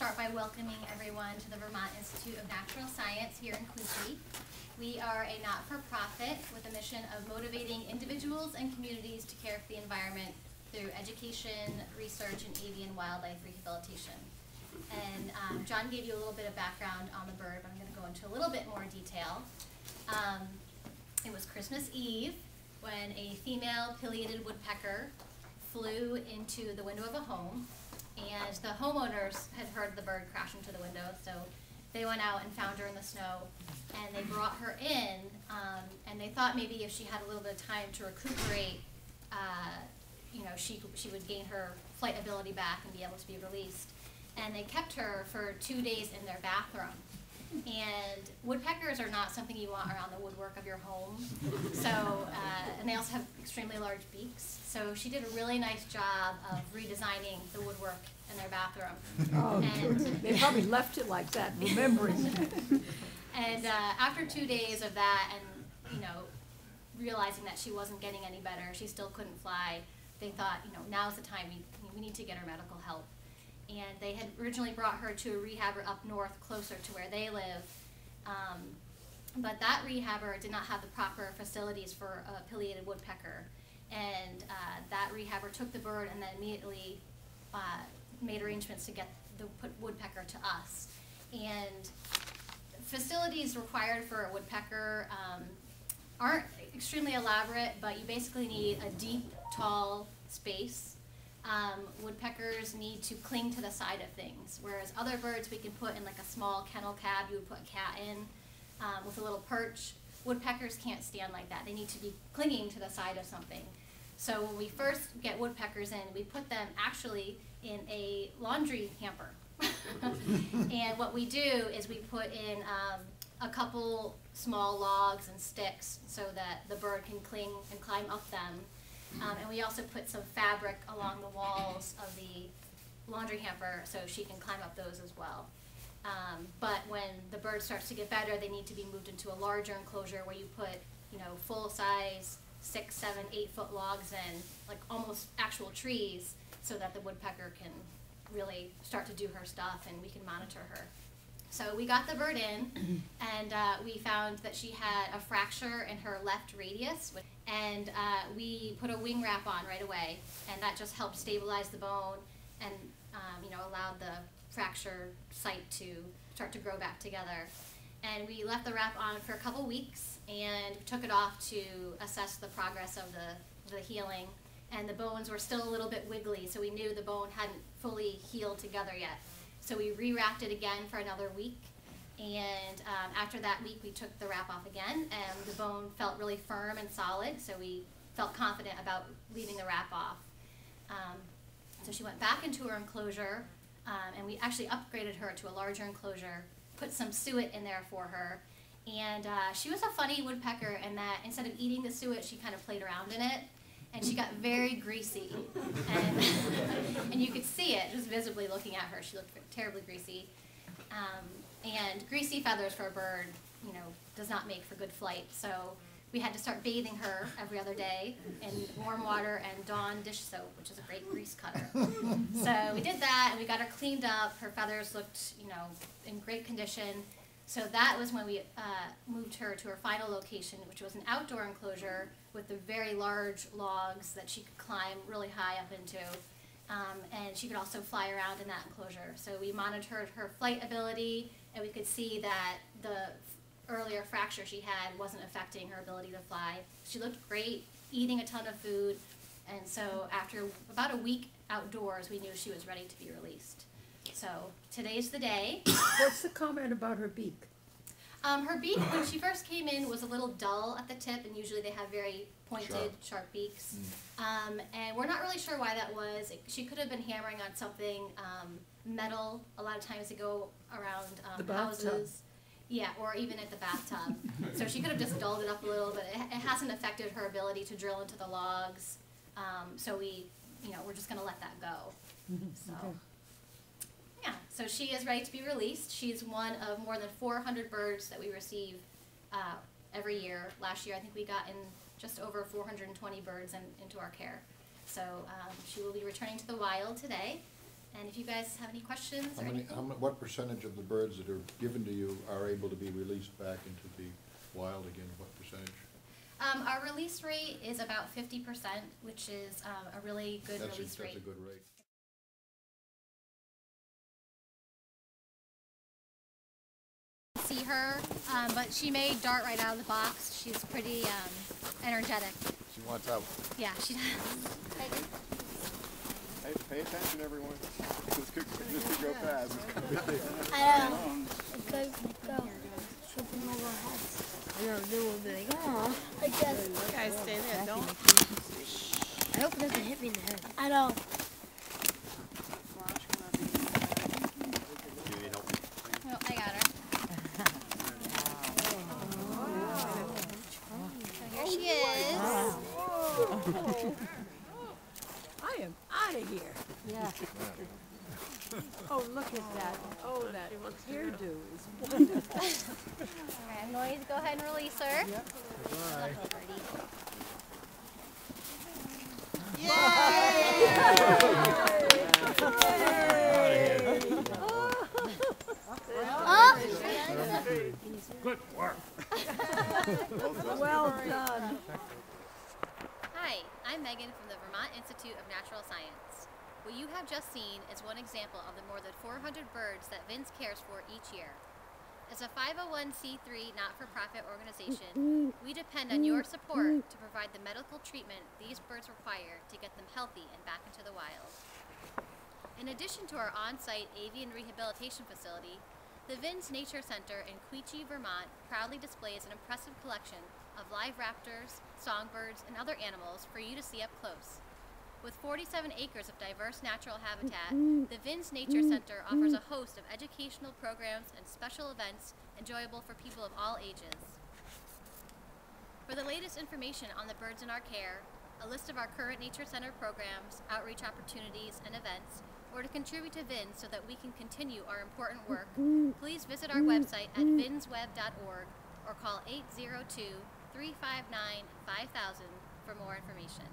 start by welcoming everyone to the Vermont Institute of Natural Science here in Quechee. We are a not-for-profit with a mission of motivating individuals and communities to care for the environment through education, research, and avian wildlife rehabilitation. And John gave you a little bit of background on the bird, but I'm going to go into a little bit more detail. It was Christmas Eve when a female pileated woodpecker flew into the window of a home, and the homeowners had heard the bird crash into the window, so they went out and found her in the snow, and they brought her in, and they thought maybe if she had a little bit of time to recuperate, you know, she would gain her flight ability back and be able to be released. And they kept her for 2 days in their bathroom. And woodpeckers are not something you want around the woodwork of your home. So, and they also have extremely large beaks. So she did a really nice job of redesigning the woodwork in their bathroom. Oh, and they probably left it like that, remembering. And after 2 days of that, and you know, realizing that she wasn't getting any better, she still couldn't fly, they thought, you know, now's the time, we need to get her medical help. And they had originally brought her to a rehabber up north, closer to where they live. But that rehabber did not have the proper facilities for a pileated woodpecker. And that rehabber took the bird and then immediately made arrangements to get the woodpecker to us. And facilities required for a woodpecker aren't extremely elaborate, but you basically need a deep, tall space. Woodpeckers need to cling to the side of things, whereas other birds we can put in like a small kennel cab. You would put a cat in with a little perch. Woodpeckers can't stand like that. They need to be clinging to the side of something. So when we first get woodpeckers in, we put them actually in a laundry hamper. And what we do is we put in a couple small logs and sticks so that the bird can cling and climb up them. And we also put some fabric along the walls of the laundry hamper so she can climb up those as well. But when the bird starts to get better, they need to be moved into a larger enclosure where you put, you know, full-size 6, 7, 8-foot logs in, like almost actual trees, so that the woodpecker can really start to do her stuff and we can monitor her. So we got the bird in, and we found that she had a fracture in her left radius, and we put a wing wrap on right away, and that just helped stabilize the bone and you know, allowed the fracture site to start to grow back together. And we left the wrap on for a couple weeks and took it off to assess the progress of the healing, and the bones were still a little bit wiggly, so we knew the bone hadn't fully healed together yet. So we rewrapped it again for another week, and after that week we took the wrap off again, and the bone felt really firm and solid, so we felt confident about leaving the wrap off. So she went back into her enclosure, and we actually upgraded her to a larger enclosure, put some suet in there for her, and she was a funny woodpecker in that instead of eating the suet, she kind of played around in it. And she got very greasy, and you could see it just visibly looking at her. She looked terribly greasy, and greasy feathers for a bird, you know, does not make for good flight. So we had to start bathing her every other day in warm water and Dawn dish soap, which is a great grease cutter. So we did that, and we got her cleaned up. Her feathers looked, you know, in great condition. So that was when we moved her to her final location, which was an outdoor enclosure with the very large logs that she could climb really high up into. And she could also fly around in that enclosure. So we monitored her flight ability, and we could see that the earlier fracture she had wasn't affecting her ability to fly. She looked great, eating a ton of food. And so after about a week outdoors, we knew she was ready to be released. So today's the day. What's the comment about her beak? Her beak, when she first came in, was a little dull at the tip, and usually they have very pointed, sharp beaks. And we're not really sure why that was. She could have been hammering on something metal. A lot of times they go around the houses. Yeah, or even at the bathtub. So she could have just dulled it up a little, but it hasn't affected her ability to drill into the logs. So we're just going to let that go. So. Okay. Yeah, so she is ready to be released. She's one of more than 400 birds that we receive every year. Last year, I think we got in just over 420 birds into our care. So she will be returning to the wild today, And if you guys have any questions or anything. What percentage of the birds that are given to you are able to be released back into the wild again? What percentage? Our release rate is about 50%, which is a really good release rate. That's a good rate. See her, but she may dart right out of the box. She's pretty energetic. She wants out. Yeah, she does. Hey, pay attention, everyone. This could go fast. I know. It could go. Tripping over our heads. I know, they will be like, oh, I guess. You guys stay there, don't. I hope it doesn't hit me in the head. I know. Oh, I got her. She is. Wow. Oh. I am out of here. Yeah. Oh, look at that. Oh, that hairdo is wonderful. All right, Noise, go ahead and release her. Yep. Bye. Yay! Yay! Yay! Oh. Oh. Good work. Well done. Hi, I'm Megan from the Vermont Institute of Natural Science. What you have just seen is one example of the more than 400 birds that Vince cares for each year. As a 501c3 not-for-profit organization, we depend on your support to provide the medical treatment these birds require to get them healthy and back into the wild. In addition to our on-site avian rehabilitation facility, the Vins Nature Center in Quechee, Vermont proudly displays an impressive collection of live raptors, songbirds, and other animals for you to see up close. With 47 acres of diverse natural habitat, the Vins Nature Center offers a host of educational programs and special events enjoyable for people of all ages. For the latest information on the birds in our care, a list of our current Nature Center programs, outreach opportunities, and events, or to contribute to VINS so that we can continue our important work, please visit our website at vinsweb.org or call 802-359-5000 for more information.